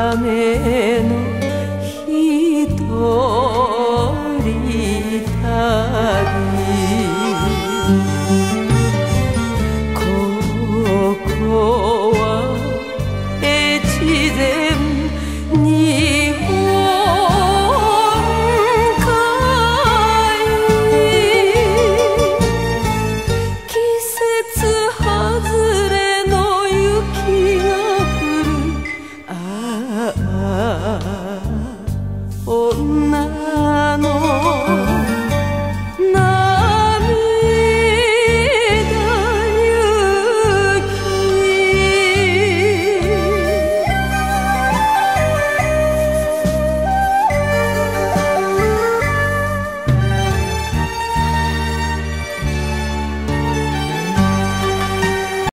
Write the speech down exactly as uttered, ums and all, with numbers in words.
ためのひとり旅。ここは越前